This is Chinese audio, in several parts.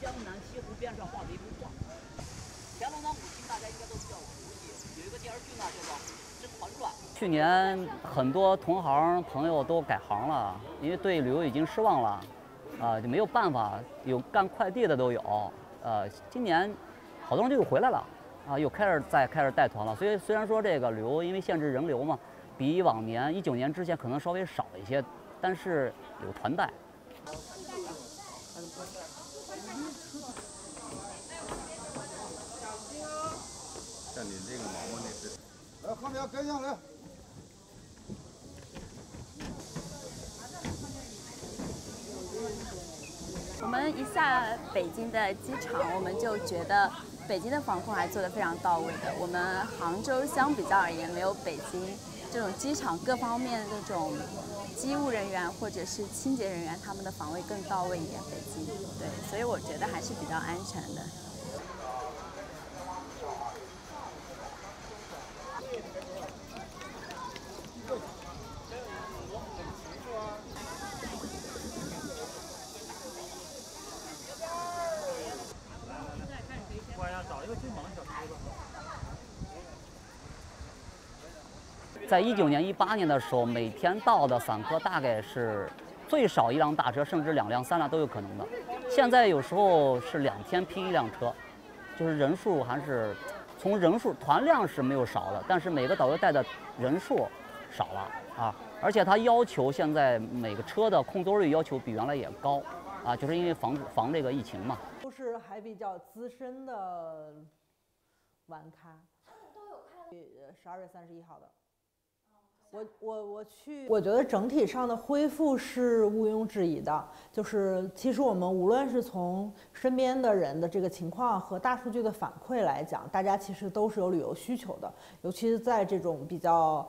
江南西湖边上画的一幅画。乾隆的母亲大家应该都比较熟悉，有一个电视剧呢叫做《甄嬛传》。去年很多同行朋友都改行了，因为对旅游已经失望了，就没有办法，有干快递的都有，今年好多人就又回来了。 啊，又开始带团了，所以虽然说这个旅游因为限制人流嘛，比往年19年之前可能稍微少一些，但是有团带。像你这个毛毛那是，来后面跟上来。 我们一下北京的机场，我们就觉得北京的防控还做得非常到位的。我们杭州相比较而言，没有北京这种机场各方面的这种机务人员或者是清洁人员，他们的防卫更到位一点。北京对，所以我觉得还是比较安全的。在19年、18年的时候，每天到的散客大概是最少1辆大车，甚至2辆、3辆都有可能的。现在有时候是2天拼1辆车，就是人数还是从人数团量是没有少的，但是每个导游带的人数少了啊，而且他要求现在每个车的空座率要求比原来也高啊，就是因为防这个疫情嘛。都是还比较资深的玩咖，都有看12月31号的。 我去，我觉得整体上的恢复是毋庸置疑的。就是其实我们无论是从身边的人的这个情况和大数据的反馈来讲，大家其实都是有旅游需求的。尤其是在这种比较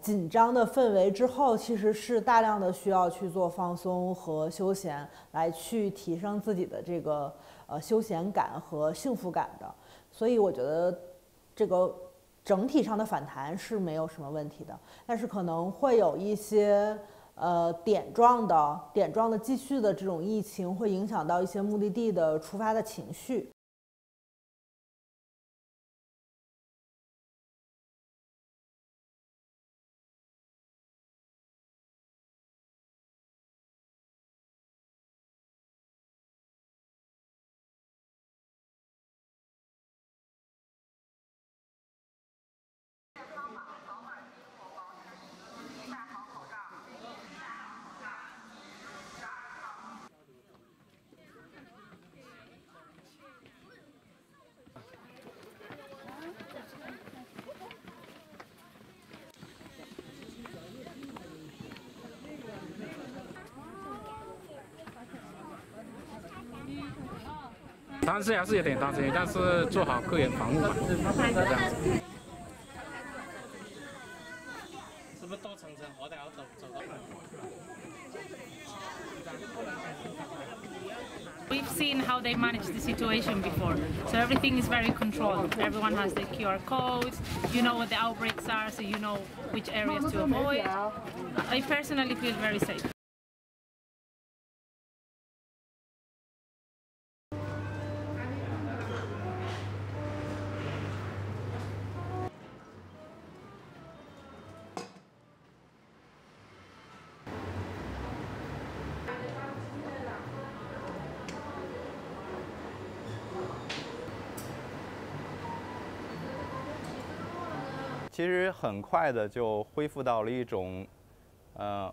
紧张的氛围之后，其实是大量的需要去做放松和休闲，来去提升自己的这个休闲感和幸福感的。所以我觉得这个。 整体上的反弹是没有什么问题的，但是可能会有一些点状的继续的这种疫情，会影响到一些目的地的出发的情绪。当时还是有点担心，但是做好个人防护嘛，这样子。是不是多层层我得要走到？ We've seen how they manage the situation before, so everything is very controlled. Everyone has the QR codes, you know what the outbreaks are, so you know which areas to avoid. I personally feel very safe. 其实很快的就恢复到了一种，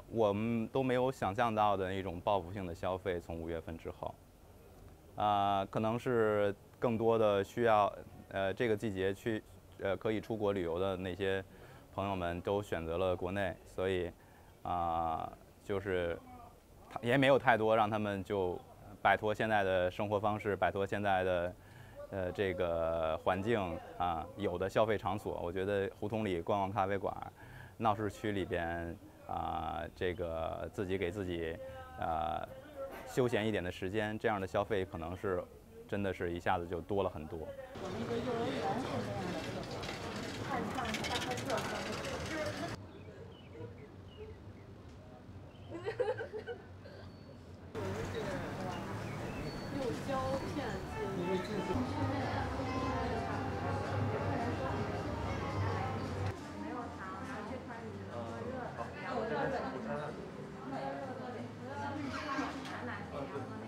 我们都没有想象到的一种报复性的消费。从5月份之后，可能是更多的需要，这个季节去，可以出国旅游的那些朋友们都选择了国内，所以，就是也没有太多让他们就摆脱现在的生活方式，摆脱现在的。 这个环境啊，有的消费场所，我觉得胡同里逛逛咖啡馆，闹市区里边啊，这个自己给自己休闲一点的时间，这样的消费可能是真的是一下子就多了很多。我们一个幼儿园是这样的，看上大开课。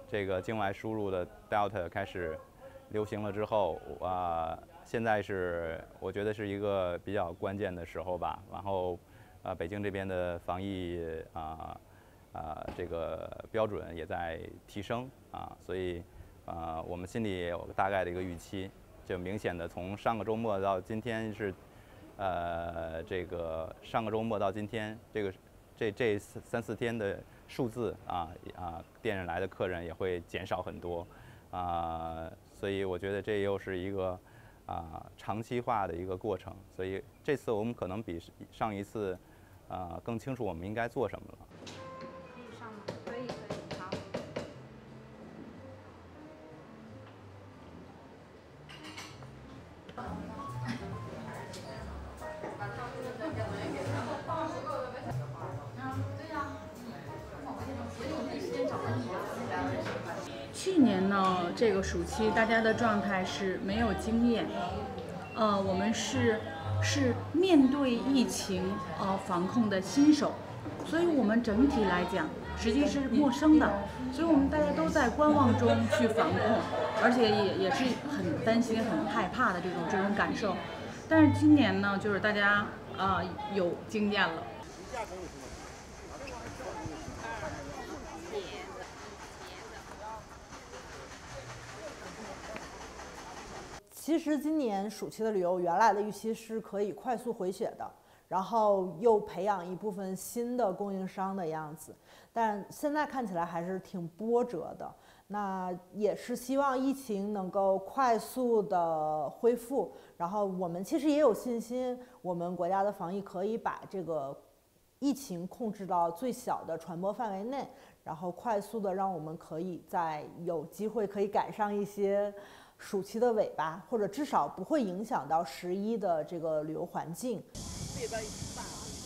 这个境外输入的 Delta 开始流行了之后，现在是我觉得是一个比较关键的时候吧。然后，北京这边的防疫这个标准也在提升所以我们心里有个大概的一个预期，就明显的从上个周末到今天是，这个上个周末到今天这3、4天的数字店里来的客人也会减少很多所以我觉得这又是一个长期化的一个过程，所以这次我们可能比上一次更清楚我们应该做什么了。 去年呢，这个暑期大家的状态是没有经验，我们是面对疫情防控的新手，所以我们整体来讲实际是陌生的，所以我们大家都在观望中去防控，而且也是很担心、很害怕的这种感受。但是今年呢，就是大家有经验了。 其实今年暑期的旅游，原来的预期是可以快速回血的，然后又培养一部分新的供应商的样子，但现在看起来还是挺波折的。那也是希望疫情能够快速的恢复，然后我们其实也有信心，我们国家的防疫可以把这个疫情控制到最小的传播范围内，然后快速的让我们可以在有机会可以赶上一些。 暑期的尾巴，或者至少不会影响到11的这个旅游环境。这边已经办了。